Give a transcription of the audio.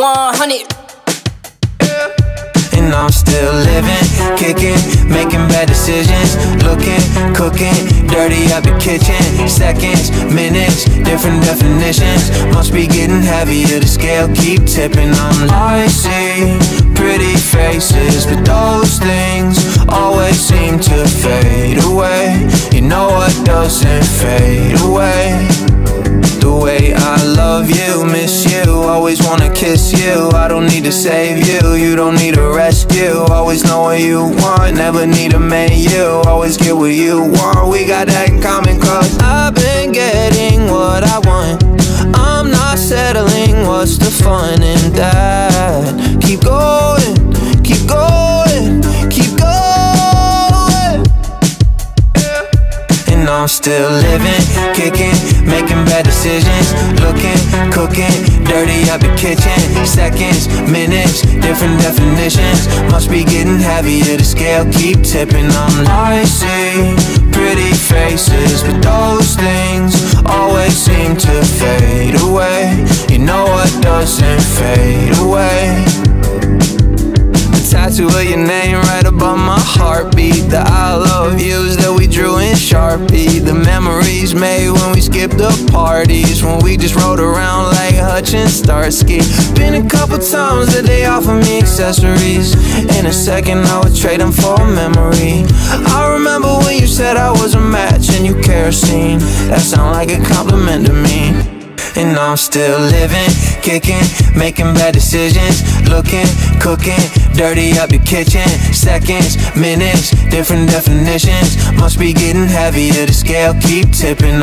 100. Yeah. And I'm still living, kicking, making bad decisions, looking, cooking, dirty up the kitchen. Seconds, minutes, different definitions. Must be getting heavier, the scale keep tipping. I'm see pretty faces, but those things always seem to fade away. You know what doesn't fade away? The way I love you, miss you, always wanna kiss you. I don't need to save you, you don't need a rescue. Always know what you want, never need a menu. Always get what you want, we got that in common. Cause I've been getting what I want, I'm not settling, what's the fun in that? Keep going, keep going, keep going. And I'm still living, kicking, making bad decisions, looking, cooking, dirty up the kitchen. Seconds, minutes, different definitions. Must be getting heavier, the scale keep tipping. I'm see pretty faces, but those things always seem to fade away. You know what doesn't fade away? The tattoo of your name right above my heartbeat, the I love yous that we drew in Sharpie, the memories made when we skipped the parties, when we just rode around like Hutch and Starsky. Been a couple times that they offered me accessories, in a second I would trade them for a memory. I remember when you said I was a match and you kerosene, that sound like a compliment to me. And I'm still living, kicking, making bad decisions, looking, cooking, dirty up the kitchen. Seconds, minutes, different definitions. Must be getting heavier, the scale keep tipping.